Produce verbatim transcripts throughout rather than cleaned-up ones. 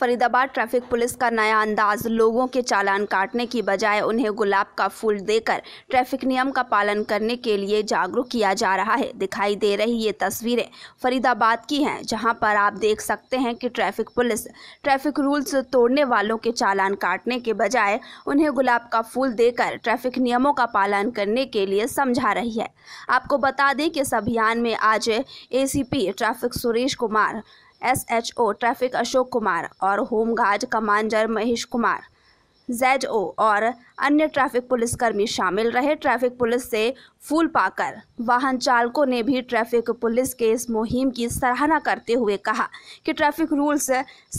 Faridabad traffic police का नया अंदाज, लोगों के चालान काटने की बजाय उन्हें गुलाब का फूल देकर ट्रैफिक नियम का पालन करने के लिए जागरूक किया जा रहा है। दिखाई दे रही ये तस्वीरें फरीदाबाद की हैं, जहां पर आप देख सकते हैं कि ट्रैफिक पुलिस ट्रैफिक रूल्स तोड़ने वालों के चालान काटने के बजाय उन्हें गुलाब का फूल देकर ट्रैफिक नियमों का पालन करने के लिए समझा रही है। आपको बता दें कि इस अभियान में आज A C P traffic Suresh Kumar, S H O traffic Ashok Kumar और home guard commander Mahesh Kumar, Z O और अन्य ट्रैफिक पुलिसकर्मी शामिल रहे। ट्रैफिक पुलिस से फूल पाकर वाहन चालकों ने भी ट्रैफिक पुलिस के इस मुहिम की सराहना करते हुए कहा कि ट्रैफिक रूल्स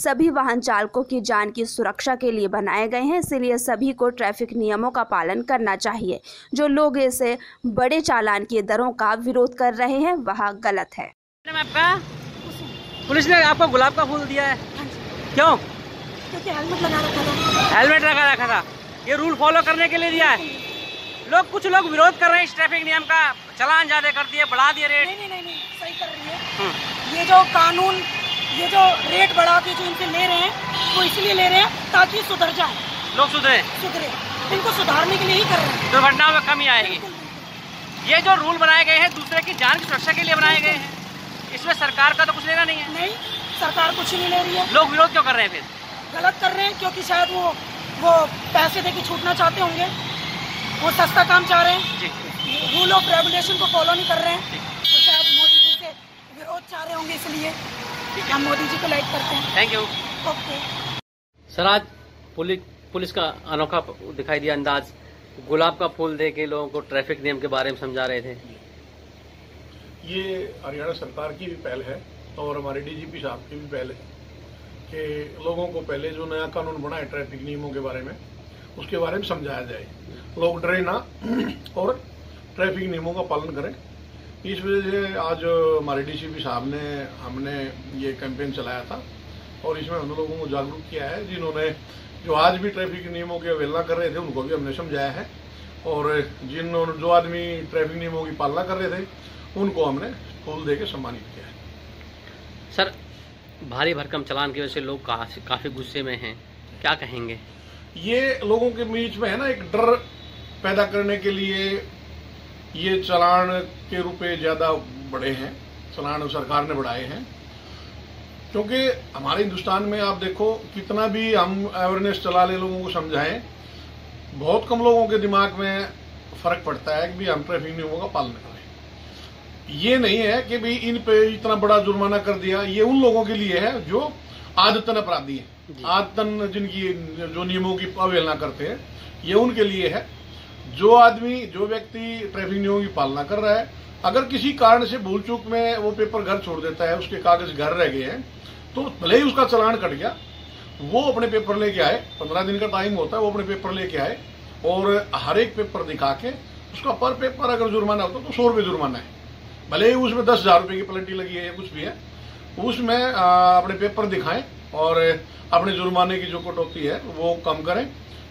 सभी वाहन चालकों की जान की सुरक्षा के लिए बनाए गए हैं, इसलिए सभी को ट्रैफिक नियमों का पालन करना चाहिए। जो लोग इस बड़े चालान की दरों का विरोध कर रहे हैं वह गलत है। पुलिस ने आपको गुलाब का फूल दिया है, क्यों? क्योंकि हेलमेट लगा रखा था। हेलमेट लगा रखा था, ये रूल फॉलो करने के लिए दिया है। लोग कुछ लोग विरोध कर रहे हैं इस ट्रैफिक नियम का, चलान ज्यादा कर दिए, बढ़ा दिए रेट। नहीं नहीं नहीं, नहीं सही कर रही है। ये जो कानून, ये जो रेट बढ़ा के जो इनसे ले रहे हैं वो इसलिए ले रहे हैं ताकि सुधर जाए, लोग सुधरे सुधरे इनको सुधारने के लिए ही कर रहे हैं। दुर्घटनाओं में कमी आएगी। ये जो रूल बनाए गए हैं दूसरे की जान की सुरक्षा के लिए बनाए गए हैं, इसमें सरकार का तो कुछ लेना नहीं है। नहीं, सरकार कुछ नहीं ले रही है। लोग विरोध क्यों कर रहे हैं? फिर गलत कर रहे हैं, क्योंकि शायद वो वो पैसे देके छूटना चाहते होंगे, वो सस्ता काम चाह रहे हैं, रूल ऑफ रेगुलेशन को फॉलो नहीं कर रहे हैं, तो शायद मोदी जी से विरोध चाह रहे होंगे, इसलिए हम मोदी जी को लाइक करते हैं। Thank you. ओके सर, आज पुलिस पुलिस का अनोखा दिखाई दिया अंदाज, गुलाब का फूल दे के लोगों को ट्रैफिक नियम के बारे में समझा रहे थे। ये हरियाणा सरकार की भी पहल है और हमारे डी जी पी साहब की भी पहल है कि लोगों को पहले जो नया कानून बना है ट्रैफिक नियमों के बारे में, उसके बारे में समझाया जाए, लोग डरे ना और ट्रैफिक नियमों का पालन करें। इस वजह से आज हमारे डी सी पी साहब ने हमने ये कैंपेन चलाया था और इसमें हम लोगों को जागरूक किया है। जिन्होंने जो आज भी ट्रैफिक नियमों की अवहेलना कर रहे थे उनको भी हमने समझाया है, और जिन जो आदमी ट्रैफिक नियमों की पालना कर रहे थे उनको हमने फूल दे के सम्मानित किया है। सर, भारी भरकम चलान की वजह से लोग काफी काफी गुस्से में हैं, क्या कहेंगे? ये लोगों के बीच में है ना, एक डर पैदा करने के लिए ये चलान के रुपए ज्यादा बढ़े हैं, चलान सरकार ने बढ़ाए हैं, क्योंकि हमारे हिंदुस्तान में आप देखो कितना भी हम अवेयरनेस चला ले, लोगों को समझाएं, बहुत कम लोगों के दिमाग में फर्क पड़ता है कि भी हम ट्रैफिक नियमों का पालन करें। ये नहीं है कि भाई इन पे इतना बड़ा जुर्माना कर दिया, ये उन लोगों के लिए है जो आदतन अपराधी हैं, आदतन जिनकी जो नियमों की अवहेलना करते हैं, ये उनके लिए है। जो आदमी जो व्यक्ति ट्रैफिक नियमों की पालना कर रहा है, अगर किसी कारण से भूल चूक में वो पेपर घर छोड़ देता है, उसके कागज घर रह गए हैं, तो भले ही उसका चलान कट गया, वो अपने पेपर लेके आए, पंद्रह दिन का टाइम होता है, वो अपने पेपर लेके आए और हर एक पेपर दिखा के उसका पर पेपर अगर जुर्माना होता तो सौ रुपये जुर्माना है, भले ही उसमें दस हजार रुपये की पेनल्टी लगी है या कुछ भी है, उसमें अपने पेपर दिखाएं और अपने जुर्माने की जो कटौती है वो कम करें,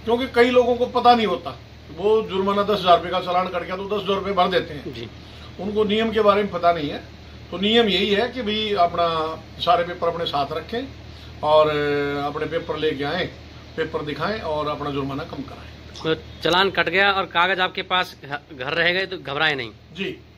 क्योंकि कई लोगों को पता नहीं होता, वो जुर्माना दस हजार रुपये का चलान कट गया तो दस हजार रुपये भर देते हैं जी। उनको नियम के बारे में पता नहीं है, तो नियम यही है कि भाई अपना सारे पेपर अपने साथ रखें और अपने पेपर लेके आए, पेपर दिखाएं और अपना जुर्माना कम कराएं। चलान कट गया और कागज आपके पास घर रह गए तो घबराए नहीं जी।